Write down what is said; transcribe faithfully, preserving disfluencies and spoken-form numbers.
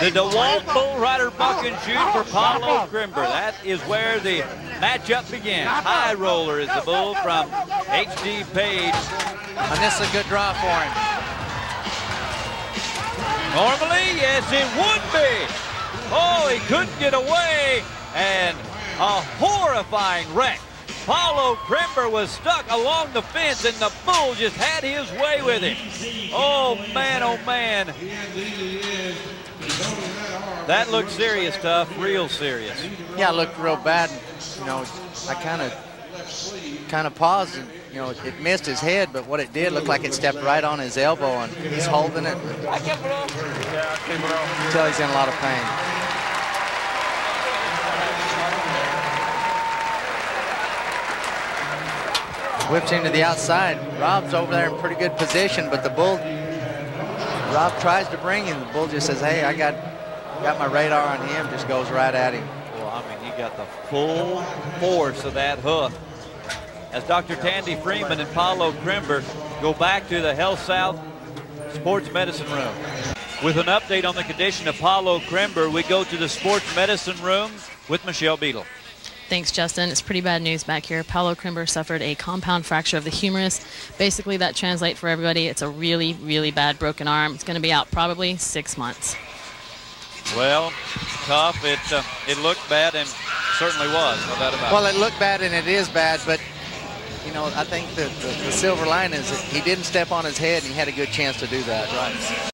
The DeWalt Bull Rider Buck and Shoot for Paulo Crimber. That is where the matchup begins. High Roller is the bull from H D Page. And this is a good draw for him. Normally, yes, it would be. Oh, he couldn't get away. And a horrifying wreck. Paulo Crimber was stuck along the fence, and the bull just had his way with him. Oh, man, oh, man. That looked serious, tough, real serious. Yeah, it looked real bad. You know, I kind of kind of paused, and, you know, it missed his head, but what it did looked like it stepped right on his elbow, and he's holding it. I can't blow. Yeah, I can't blow. Until he's in a lot of pain. Whips him to the outside. Rob's over there in pretty good position, but the bull, Rob tries to bring him. The bull just says, hey, I got got my radar on him, just goes right at him. Well, I mean, he got the full force of that hook. As Doctor Tandy Freeman and Paulo Crimber go back to the HealthSouth Sports Medicine Room. With an update on the condition of Paulo Crimber, we go to the Sports Medicine Room with Michelle Beadle. Thanks, Justin. It's pretty bad news back here. Paulo Crimber suffered a compound fracture of the humerus. Basically, that translates for everybody. It's a really, really bad broken arm. It's going to be out probably six months. Well, tough. It uh, it looked bad, and certainly was. No doubt about it. Well, it looked bad, and it is bad, but, you know, I think the, the, the silver line is that he didn't step on his head, and he had a good chance to do that. Right.